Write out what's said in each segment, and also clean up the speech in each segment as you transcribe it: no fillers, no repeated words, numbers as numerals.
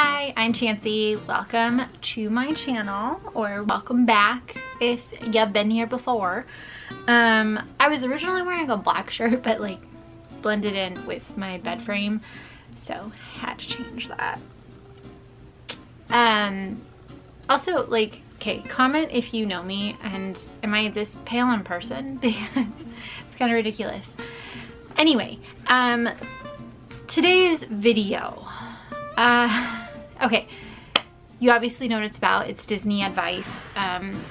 Hi, I'm Chanci. Welcome to my channel, or welcome back if you've been here before. I was originally wearing a black shirt, but like blended in with my bed frame, so had to change that. Also, like, okay, comment if you know me and am I this pale in person, because it's kind of ridiculous. Anyway, today's video, okay, you obviously know what it's about. It's Disney advice,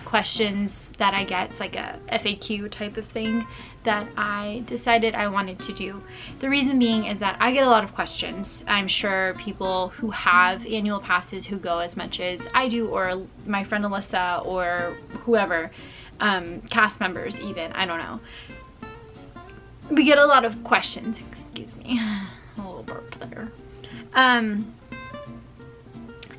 questions that I get. It's like a FAQ type of thing that I decided I wanted to do. The reason being is that I get a lot of questions. I'm sure people who have annual passes who go as much as I do, or my friend Alyssa, or whoever, cast members even, I don't know. We get a lot of questions. Excuse me, a little burp there.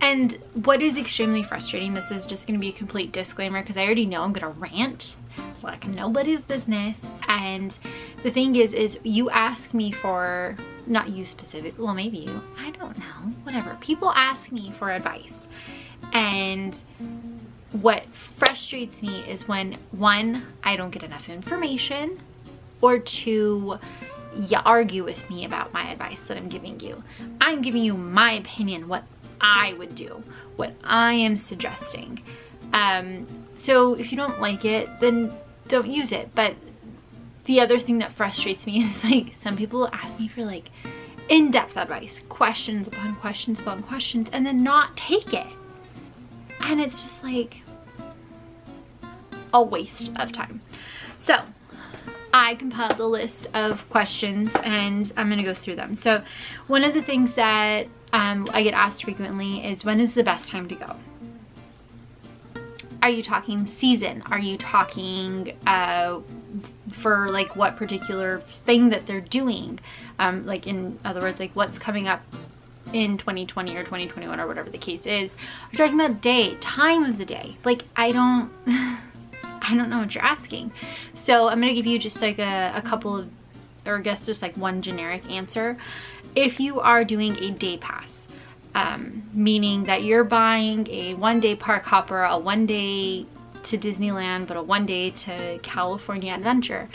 And what is extremely frustrating, this is just going to be a complete disclaimer because I already know I'm going to rant like nobody's business. And the thing is you ask me for, not you specifically, well maybe you, I don't know, whatever. People ask me for advice. And what frustrates me is when, one, I don't get enough information, or two, you argue with me about my advice that I'm giving you. I'm giving you my opinion, what I would do, what I am suggesting. So if you don't like it, then don't use it. But the other thing that frustrates me is, like, some people ask me for like in-depth advice, questions upon questions upon questions, and then not take it. And it's just like a waste of time. So I compiled a list of questions and I'm gonna go through them. So one of the things that I get asked frequently is, when is the best time to go? Are you talking season? Are you talking for like what particular thing that they're doing? Like, in other words, like what's coming up in 2020 or 2021 or whatever the case is. We're talking about day, time of the day. Like, I don't know what you're asking. So I'm gonna give you just like a couple of, or I guess just like one generic answer. If you are doing a day pass, meaning that you're buying a one-day park hopper, a one-day to Disneyland, but a one-day to California Adventure,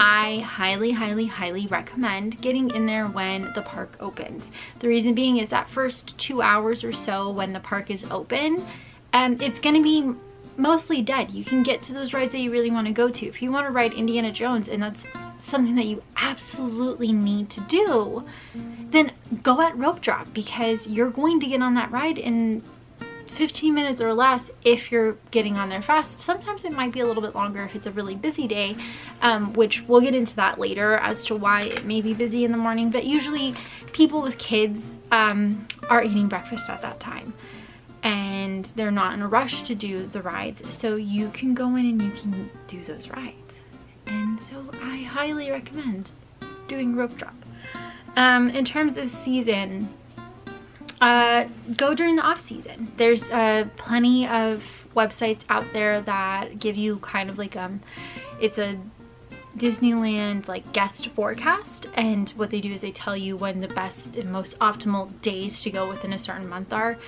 I highly, highly, highly recommend getting in there when the park opens. The reason being is that first 2 hours or so when the park is open, it's gonna be mostly dead. You can get to those rides that you really want to go to. If you want to ride Indiana Jones, and that's something that you absolutely need to do, then go at rope drop, because you're going to get on that ride in 15 minutes or less if you're getting on there fast. Sometimes it might be a little bit longer if it's a really busy day, which we'll get into that later as to why it may be busy in the morning, but usually people with kids are eating breakfast at that time. And they're not in a rush to do the rides, so you can go in and you can do those rides. And so I highly recommend doing rope drop. In terms of season, go during the off season. There's plenty of websites out there that give you kind of like it's a Disneyland like guest forecast, and what they do is they tell you when the best and most optimal days to go within a certain month are.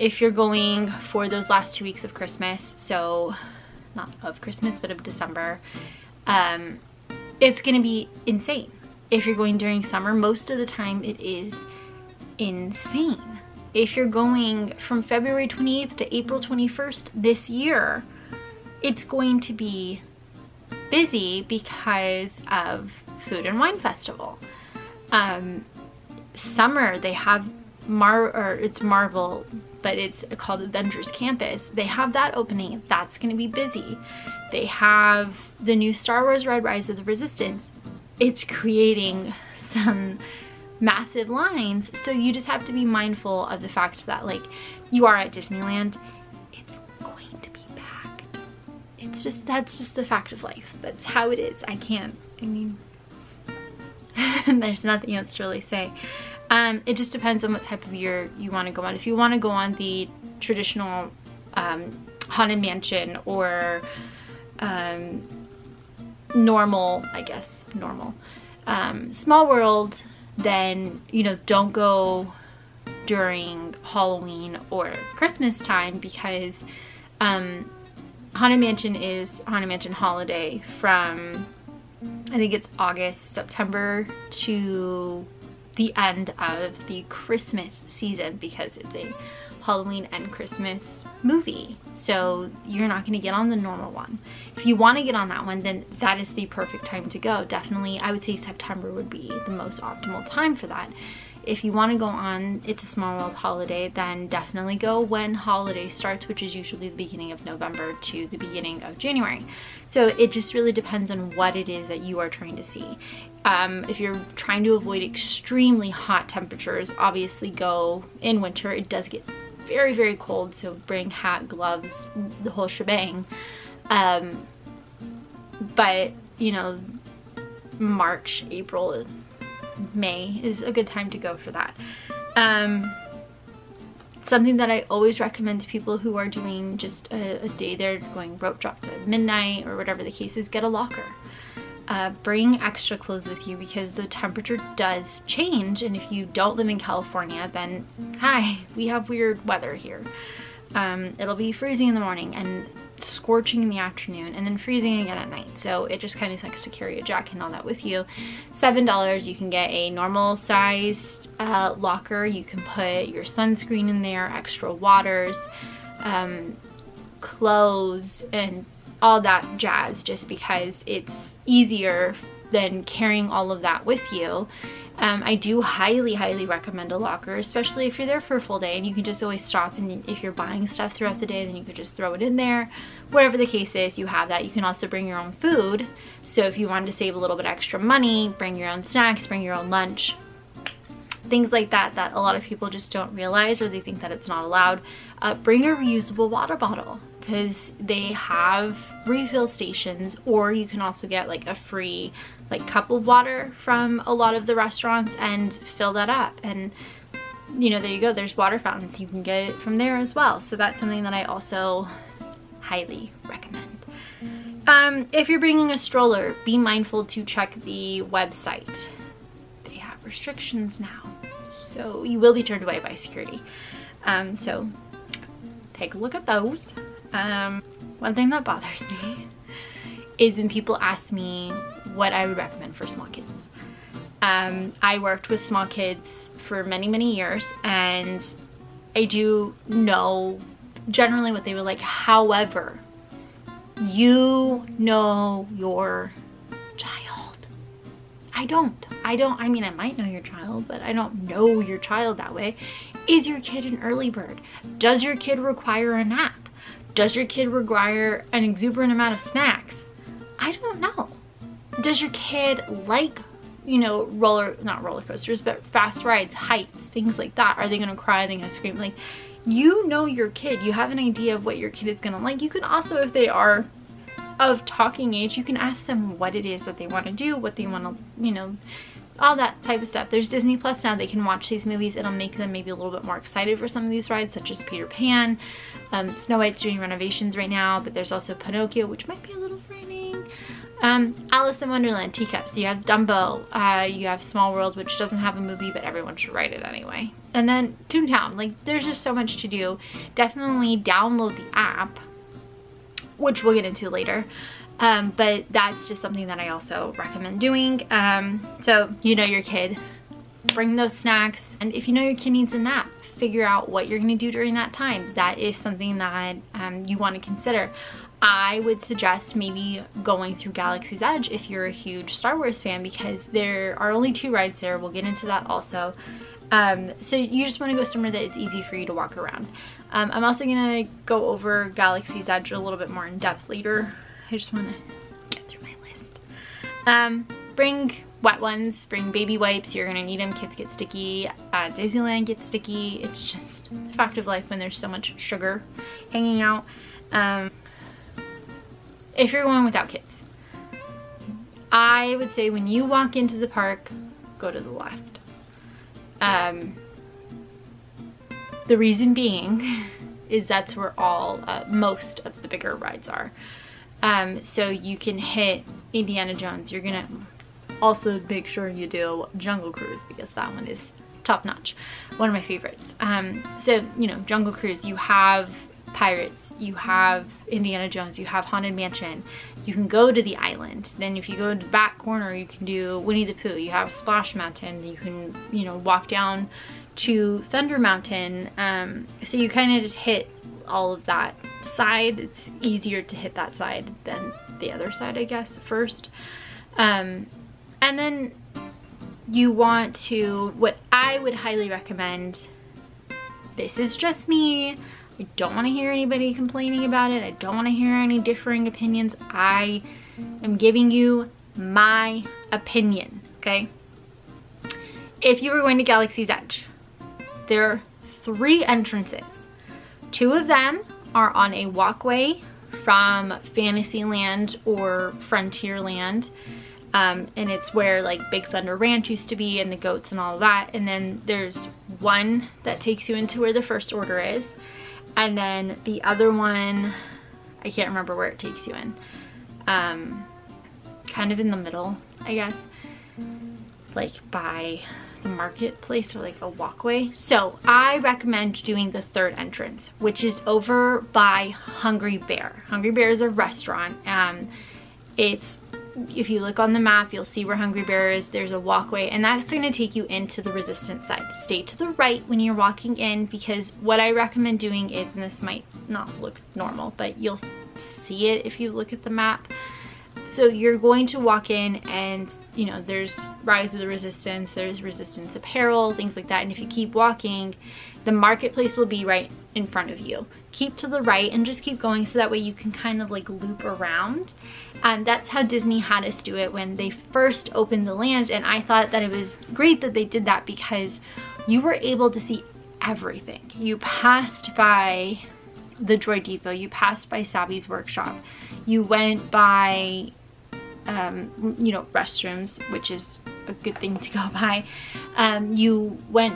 If you're going for those last 2 weeks of Christmas, so not of Christmas but of December, it's gonna be insane. If you're going during summer, most of the time it is insane. If you're going from February 28th to April 21st this year, it's going to be busy because of Food and Wine Festival. Summer, they have Marvel, but it's called Avengers Campus. They have that opening. That's going to be busy. They have the new Star Wars ride, Rise of the Resistance. It's creating some massive lines, so you just have to be mindful of the fact that, like, you are at Disneyland. It's just, that's just the fact of life. That's how it is. I mean, there's nothing else to really say. It just depends on what type of year you want to go on. If you want to go on the traditional Haunted Mansion, or normal, I guess, normal Small World, then, you know, don't go during Halloween or Christmas time, because Haunted Mansion is Haunted Mansion Holiday from, I think it's August, September to the end of the Christmas season, because it's a Halloween and Christmas movie. So you're not going to get on the normal one. If you want to get on that one, then that is the perfect time to go. Definitely, I would say September would be the most optimal time for that. If you want to go on It's a Small World Holiday, then definitely go when holiday starts, which is usually the beginning of November to the beginning of January. So it just really depends on what it is that you are trying to see. If you're trying to avoid extremely hot temperatures, obviously go in winter. It does get very, very cold, so bring hat, gloves, the whole shebang. But, you know, March, April, May is a good time to go for that. Something that I always recommend to people who are doing just a day there, going rope drop to midnight or whatever the case is, get a locker. Bring extra clothes with you, because the temperature does change, and if you don't live in California, then hi, we have weird weather here. It'll be freezing in the morning and scorching in the afternoon and then freezing again at night, so it just kind of sucks to carry a jacket and all that with you. $7, you can get a normal sized locker. You can put your sunscreen in there, extra waters, clothes, and all that jazz, just because it's easier than carrying all of that with you. I do highly recommend a locker, especially if you're there for a full day and you can just always stop, and if you're buying stuff throughout the day, then you could just throw it in there. Whatever the case is, you have that. You can also bring your own food, so if you wanted to save a little bit extra money, bring your own snacks, bring your own lunch, things like that, that a lot of people just don't realize, or they think that it's not allowed. Bring a reusable water bottle, because they have refill stations, or you can also get like a free like cup of water from a lot of the restaurants and fill that up, and you know, there you go, there's water fountains, you can get it from there as well. So that's something that I also highly recommend. If you're bringing a stroller, be mindful to check the website. They have restrictions now, so you will be turned away by security, so take a look at those. One thing that bothers me is when people ask me what I would recommend for small kids. I worked with small kids for many years, and I do know generally what they were like. However, you know your child. I mean, I might know your child, but I don't know your child that way. Is your kid an early bird? Does your kid require a nap? Does your kid require an exuberant amount of snacks? I don't know. Does your kid like, you know, not roller coasters, but fast rides, heights, things like that? Are they gonna cry? Are they gonna scream? Like, you know your kid. You have an idea of what your kid is gonna like. You can also, if they are of talking age, you can ask them what it is that they wanna do, what they wanna, you know, all that type of stuff. There's Disney Plus now. They can watch these movies. It'll make them maybe a little bit more excited for some of these rides, such as Peter Pan. Snow White's doing renovations right now, but there's also Pinocchio, which might be a little frightening. Alice in Wonderland, Teacups. You have Dumbo. You have Small World, which doesn't have a movie, but everyone should ride it anyway. And then Toontown. Like, there's just so much to do. Definitely download the app, which we'll get into later. But that's just something that I also recommend doing. So you know your kid, bring those snacks, and if you know your kid needs a nap, figure out what you're gonna do during that time. That is something that you want to consider. I would suggest maybe going through Galaxy's Edge if you're a huge Star Wars fan, because there are only 2 rides there. We'll get into that also. So you just want to go somewhere that it's easy for you to walk around. I'm also gonna go over Galaxy's Edge a little bit more in depth later. I just want to get through my list. Bring wet ones, bring baby wipes. You're going to need them. Kids get sticky. Disneyland gets sticky. It's just the fact of life when there's so much sugar hanging out. If you're going without kids, I would say when you walk into the park, go to the left. The reason being is that's where all, most of the bigger rides are. So you can hit Indiana Jones. You're gonna also make sure you do Jungle Cruise, because that one is top notch, one of my favorites. So, you know, Jungle Cruise, you have Pirates, you have Indiana Jones, you have Haunted Mansion, you can go to the island. Then if you go to the back corner, you can do Winnie the Pooh, you have Splash Mountain, you can, you know, walk down to Thunder Mountain. So you kind of just hit all of that side. It's easier to hit that side than the other side, I guess, first. And then you want to, what I would highly recommend, this is just me, I don't want to hear anybody complaining about it, I don't want to hear any differing opinions, I am giving you my opinion, okay? If you were going to Galaxy's Edge, there are 3 entrances. 2 of them are on a walkway from Fantasyland or Frontierland, and it's where like Big Thunder Ranch used to be and the goats and all that. And then there's one that takes you into where the First Order is, and then the other one, I can't remember where it takes you in, kind of in the middle, I guess, like by the marketplace or like a walkway. So I recommend doing the 3rd entrance, which is over by Hungry Bear. Hungry Bear is a restaurant. It's, if you look on the map, you'll see where Hungry Bear is. There's a walkway, and that's going to take you into the Resistance side. Stay to the right when you're walking in, because what I recommend doing is, and this might not look normal, but you'll see it if you look at the map. So you're going to walk in and, you know, there's Rise of the Resistance, there's Resistance Apparel, things like that. And if you keep walking, the marketplace will be right in front of you. Keep to the right and just keep going, so that way you can kind of like loop around. And that's how Disney had us do it when they first opened the land. And I thought that it was great that they did that, because you were able to see everything. You passed by the Droid Depot, you passed by Savi's Workshop, you went by, you know, restrooms, which is a good thing to go by. You went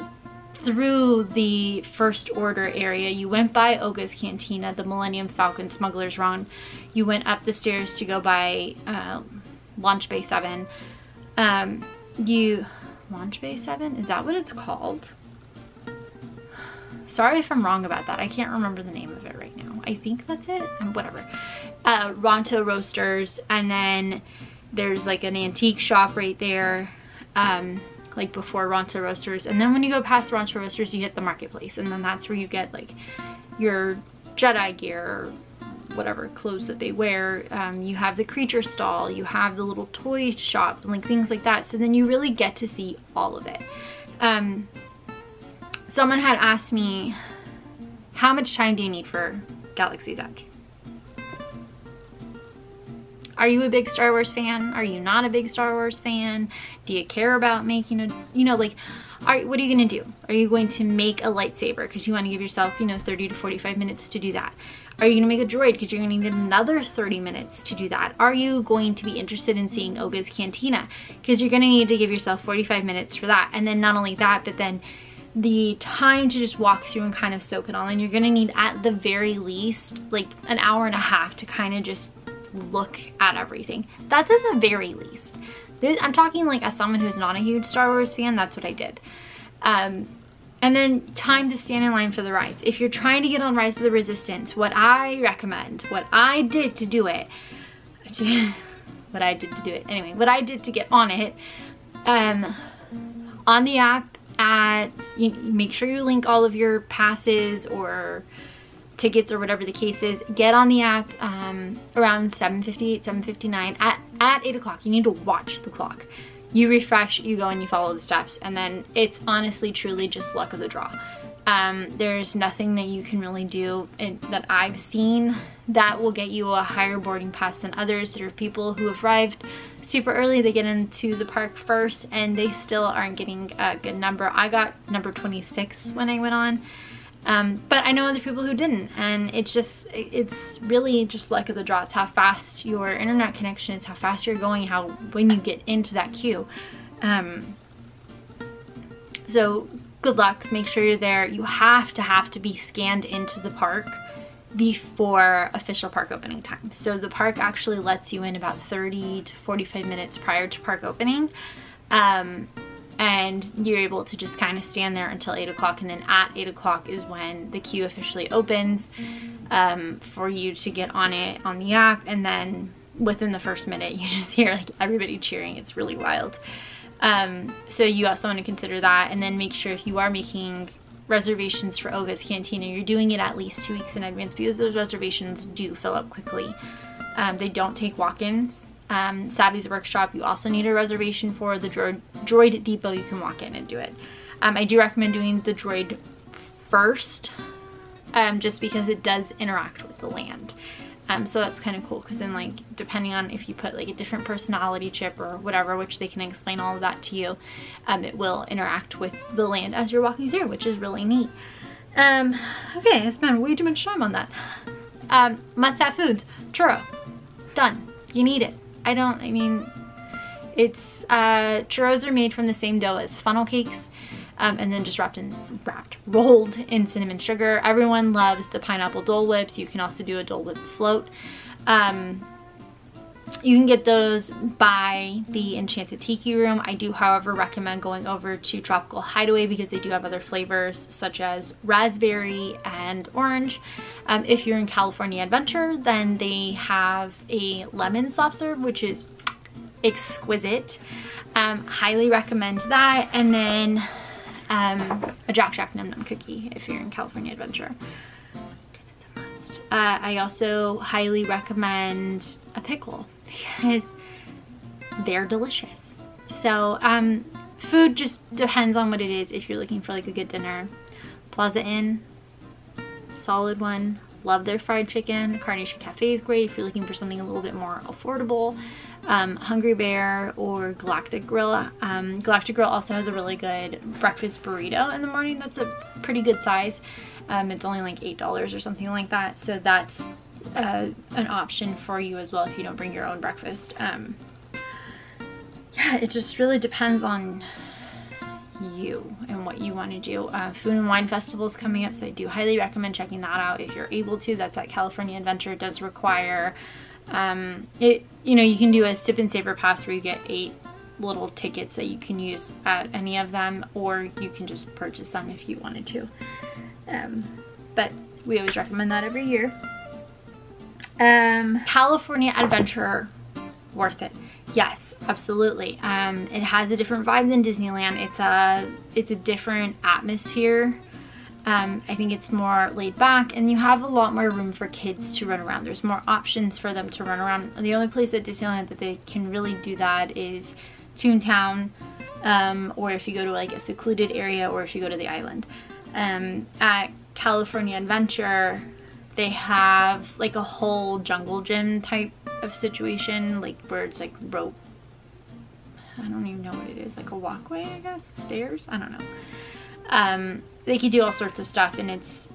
through the First Order area, you went by Oga's Cantina, the Millennium Falcon Smugglers Run, you went up the stairs to go by Launch Bay 7. Launch Bay 7? Is that what it's called? Sorry if I'm wrong about that. I can't remember the name of it right now. I think that's it. Whatever. Ronto Roasters. And then there's like an antique shop right there, like before Ronto Roasters. And then when you go past Ronto Roasters, you hit the marketplace. And then that's where you get like your Jedi gear, or whatever clothes that they wear. You have the creature stall. You have the little toy shop, and like things like that. So then you really get to see all of it. Someone had asked me, how much time do you need for Galaxy's Edge? Are you a big Star Wars fan? Are you not a big Star Wars fan? Do you care about making a, you know, like, what are you going to do? Are you going to make a lightsaber? Because you want to give yourself, you know, 30 to 45 minutes to do that. Are you going to make a droid? Because you're going to need another 30 minutes to do that. Are you going to be interested in seeing Oga's Cantina? Because you're going to need to give yourself 45 minutes for that. And then not only that, but then the time to just walk through and kind of soak it all in, you're going to need at the very least like an hour and a half to kind of just look at everything. That's at the very least. I'm talking like as someone who's not a huge Star Wars fan, that's what I did. And then time to stand in line for the rides. If you're trying to get on Rise of the Resistance, what I recommend, what I did to do it, what I did to get on it, on the app, you make sure you link all of your passes or tickets or whatever the case is. Get on the app around 7:58, 7:59 at 8 o'clock. You need to watch the clock. You refresh, you go, and you follow the steps, and then it's honestly truly just luck of the draw. There's nothing that you can really do that I've seen that will get you a higher boarding pass than others. There are people who have arrived super early, they get into the park first, and they still aren't getting a good number. I got number 26 when I went on, but I know other people who didn't, and it's really just luck of the draw. It's how fast your internet connection is, how fast you're going, when you get into that queue. So good luck, make sure you're there. You have to be scanned into the park before official park opening time. So the park actually lets you in about 30 to 45 minutes prior to park opening. and you're able to just kind of stand there until 8 o'clock, and then at 8 o'clock is when the queue officially opens for you to get on it on the app, and then within the first minute you just hear like everybody cheering. It's really wild. So you also want to consider that, and then make sure if you are making reservations for Oga's Cantina, you're doing it at least 2 weeks in advance, because those reservations do fill up quickly. They don't take walk-ins. Savi's Workshop, you also need a reservation for. The Droid Depot, you can walk in and do it. I do recommend doing the Droid first, just because it does interact with the land. So that's kind of cool, because then, like, depending on if you put like a different personality chip or whatever, which they can explain all of that to you, it will interact with the land as you're walking through, which is really neat. Okay, I spent way too much time on that. Must-have foods, churro, done. You need it. Churros are made from the same dough as funnel cakes, and then just rolled in cinnamon sugar. Everyone loves the pineapple Dole Whips. You can also do a Dole Whip float. You can get those by the Enchanted Tiki Room. I do, however, recommend going over to Tropical Hideaway, because they do have other flavors such as raspberry and orange. If you're in California Adventure, then they have a lemon soft serve, which is exquisite. Highly recommend that. And then a Jack Jack Num Num cookie if you're in California Adventure, because it's a must. I also highly recommend a pickle, because they're delicious. So food just depends on what it is. If you're looking for like a good dinner, Plaza Inn, solid one. Love their fried chicken. Carnation Cafe is great if you're looking for something a little bit more affordable. Hungry Bear or Galactic Grill. Galactic Grill also has a really good breakfast burrito in the morning. That's a pretty good size. It's only like $8 or something like that. So that's an option for you as well if you don't bring your own breakfast. Yeah, it just really depends on you and what you want to do. Food and Wine Festival is coming up, so I do highly recommend checking that out if you're able to. That's at California Adventure. It does require you can do a sip and savor pass where you get 8 little tickets that you can use at any of them, or you can just purchase them if you wanted to. But we always recommend that every year. California Adventure, worth it. Yes, absolutely. It has a different vibe than Disneyland. It's a different atmosphere. I think it's more laid back, and you have a lot more room for kids to run around. There's more options for them to run around. The only place at Disneyland that they can really do that is Toontown, or if you go to like a secluded area, or if you go to the island. At California Adventure, they have like a whole jungle gym type of situation, like where it's like rope, I don't even know what it is, like a walkway, I guess, stairs, I don't know. They can do all sorts of stuff, and it's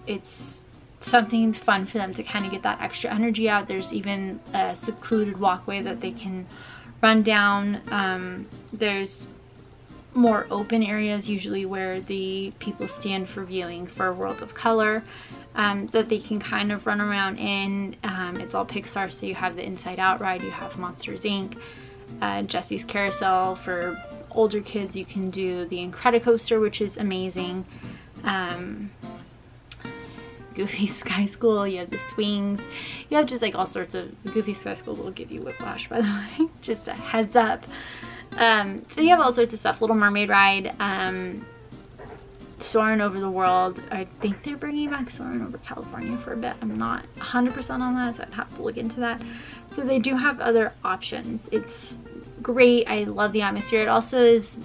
something fun for them to kind of get that extra energy out. There's even a secluded walkway that they can run down. There's more open areas usually where the people stand for viewing for World of Color, that they can kind of run around in. It's all Pixar, so you have the Inside Out ride, you have Monsters, Inc., Jessie's Carousel. For older kids, you can do the Incredicoaster, which is amazing. Goofy Sky School, you have the swings, you have just like all sorts of. Goofy Sky School will give you whiplash, by the way, just a heads up. So you have all sorts of stuff. Little Mermaid ride, Soarin' Over the World. I think they're bringing back Soarin' Over California for a bit. I'm not 100% on that, so I'd have to look into that. So they do have other options. It's great. I love the atmosphere. It also is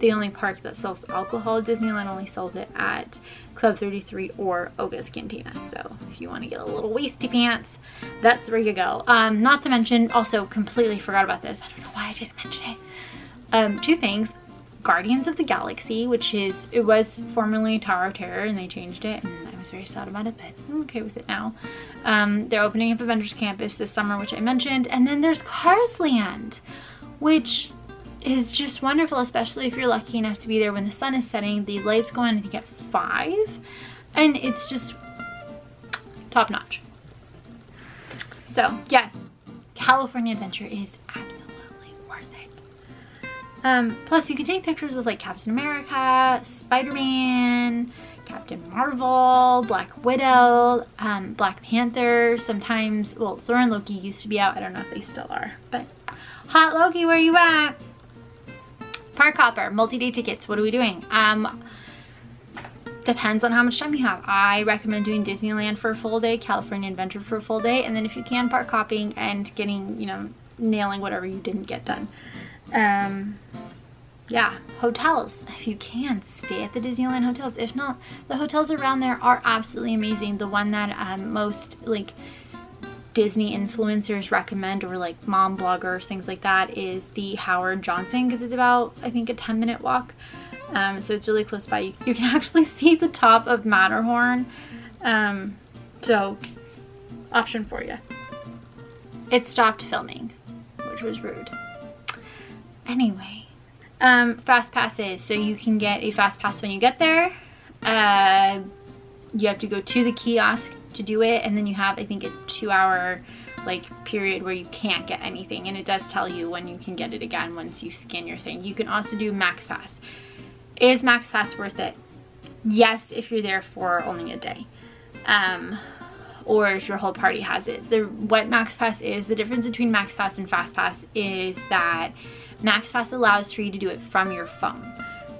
the only park that sells alcohol. Disneyland only sells it at Club 33 or Oga's Cantina. So if you want to get a little wasty pants, that's where you go. Not to mention, also completely forgot about this. I don't know why I didn't mention it. Two things. Guardians of the Galaxy, which is, it was formerly Tower of Terror, and they changed it, and I was very sad about it, but I'm okay with it now. They're opening up Avengers Campus this summer, which I mentioned, and then there's Cars Land, which is just wonderful, especially if you're lucky enough to be there when the sun is setting. The lights go on, I think, at 5, and it's just top notch. So yes, California Adventure is absolutely worth it. Plus you can take pictures with like Captain America, Spider-Man, Captain Marvel, Black Widow, Black Panther, sometimes, well, Thor and Loki used to be out. I don't know if they still are, but hot Loki, where you at? Park hopper, multi-day tickets, what are we doing? Depends on how much time you have. I recommend doing Disneyland for a full day, California Adventure for a full day, and then if you can, park hopping and getting, you know, nailing whatever you didn't get done. Yeah, hotels, if you can, stay at the Disneyland hotels. If not, the hotels around there are absolutely amazing. The one that most like Disney influencers recommend, or like mom bloggers, things like that, is the Howard Johnson, because it's about, I think, a 10-minute walk. So it's really close by. You can actually see the top of Matterhorn. So option for you. It stopped filming, which was rude. Anyway, fast passes. So you can get a fast pass when you get there. You have to go to the kiosk to do it, and then you have, I think, a 2-hour like period where you can't get anything, and it does tell you when you can get it again once you scan your thing. You can also do MaxPass. Is MaxPass worth it? Yes, if you're there for only a day, or if your whole party has it. What MaxPass is, the difference between MaxPass and FastPass is that MaxPass allows for you to do it from your phone.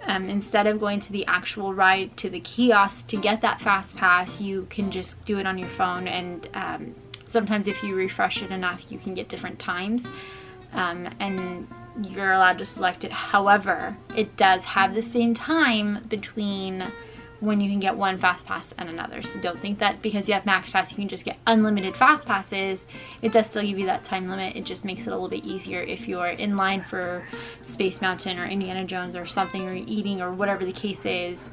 Instead of going to the actual ride to the kiosk to get that fast pass, you can just do it on your phone, and sometimes if you refresh it enough, you can get different times, and you're allowed to select it. However, it does have the same time between when you can get one fast pass and another, so don't think that because you have max pass you can just get unlimited fast passes. It does still give you that time limit. It just makes it a little bit easier if you're in line for Space Mountain or Indiana Jones or something, or you're eating or whatever the case is,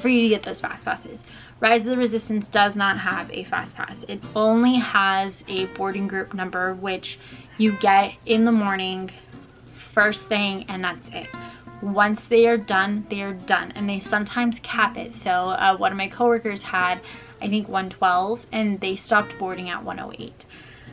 for you to get those fast passes. Rise of the Resistance does not have a fast pass. It only has a boarding group number, which you get in the morning first thing, and that's it. Once they are done, they are done, and they sometimes cap it. So one of my coworkers had, I think, 112, and they stopped boarding at 108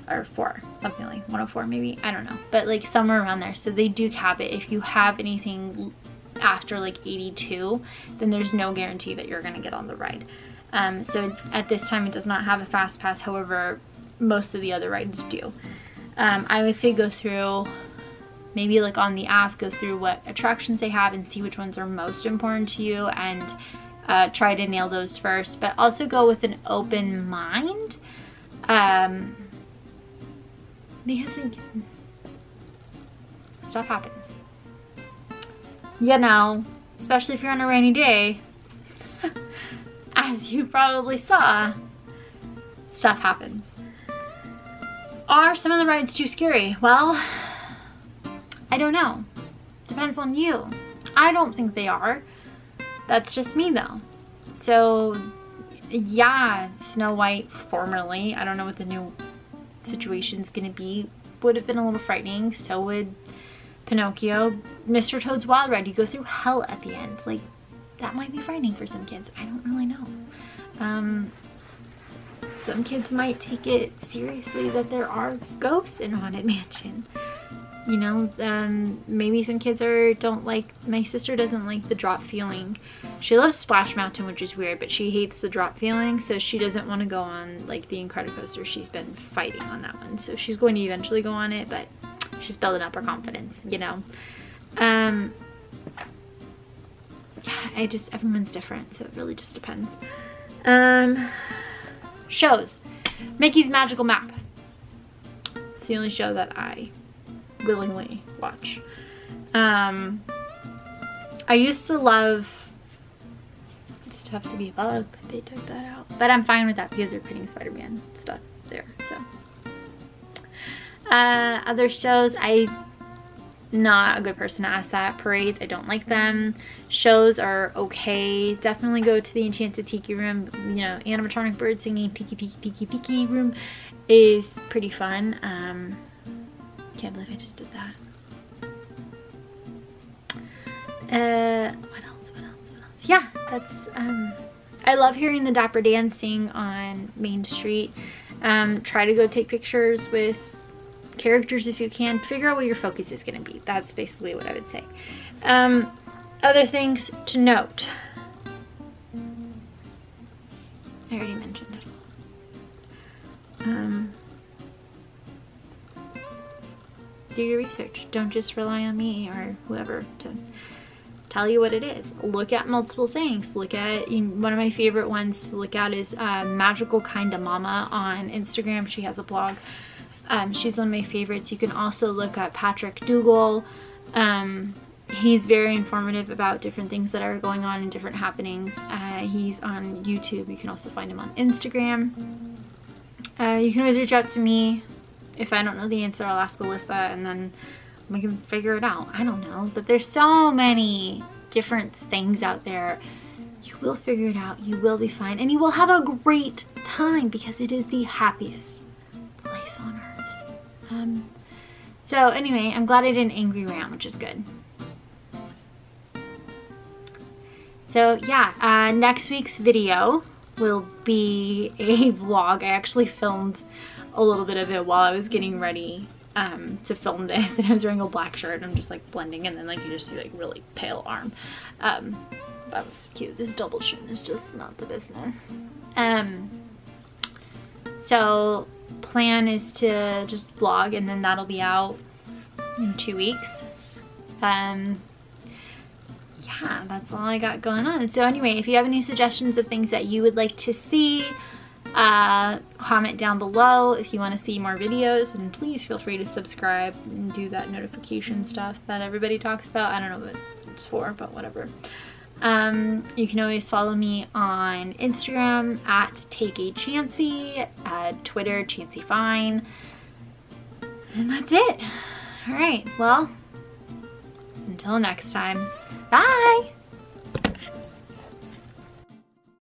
or 4, something like 104 maybe, I don't know, but like somewhere around there. So they do cap it. If you have anything after like 82, then there's no guarantee that you're going to get on the ride. So at this time it does not have a fast pass, however most of the other rides do. I would say go through, maybe like on the app, go through what attractions they have and see which ones are most important to you, and try to nail those first, but also go with an open mind, because stuff happens, you know, especially if you're on a rainy day. As you probably saw, stuff happens. Are some of the rides too scary? Well, I don't know. Depends on you. I don't think they are. That's just me though. So yeah, Snow White formerly, I don't know what the new situation's gonna be, would have been a little frightening. So would Pinocchio. Mr. Toad's Wild Ride, you go through hell at the end. Like, that might be frightening for some kids. I don't really know. Some kids might take it seriously that there are ghosts in Haunted Mansion. You know, maybe some kids don't like, my sister doesn't like the drop feeling. She loves Splash Mountain, which is weird, but she hates the drop feeling, so she doesn't want to go on like the Incredicoaster. She's been fighting on that one, so she's going to eventually go on it, but she's building up her confidence, you know. I just, everyone's different, so it really just depends. Shows. Mickey's Magical Map. It's the only show that I willingly watch. I used to love, it's tough to be a bug, but they took that out, but I'm fine with that because they're putting Spider-Man stuff there. So other shows, I'm not a good person to ask that. Parades, I don't like them. Shows are okay. Definitely go to the Enchanted Tiki Room. You know, animatronic bird singing Tiki Tiki Tiki Tiki Room is pretty fun. I can't believe I just did that. What else? Yeah, that's, I love hearing the Dapper Dan sing on Main Street. Try to go take pictures with characters if you can. Figure out what your focus is going to be. That's basically what I would say. Other things to note. I already mentioned it. Do your research. Don't just rely on me or whoever to tell you what it is. Look at multiple things. Look at, one of my favorite ones to look at is Magical Kinda Mama on Instagram. She has a blog. She's one of my favorites. You can also look at Patrick Dougal. He's very informative about different things that are going on and different happenings. He's on YouTube. You can also find him on Instagram. You can always reach out to me. If I don't know the answer, I'll ask Alyssa, and then we can figure it out. I don't know, but there's so many different things out there. You will figure it out, you will be fine, and you will have a great time because it is the happiest place on earth. So anyway, I'm glad I didn't angry rant, which is good. So yeah, next week's video will be a vlog. I actually filmed a little bit of it while I was getting ready to film this, and I was wearing a black shirt and I'm just like blending, and then like you just see like really pale arm. That was cute. This double chin is just not the business. So plan is to just vlog, and then that'll be out in 2 weeks. Yeah, that's all I got going on. So anyway, if you have any suggestions of things that you would like to see, comment down below if you want to see more videos, and please feel free to subscribe and do that notification stuff that everybody talks about. I don't know what it's for, but whatever. You can always follow me on Instagram at Take a Chanci, Twitter Chanci Fine, and that's it. All right, well, until next time, bye.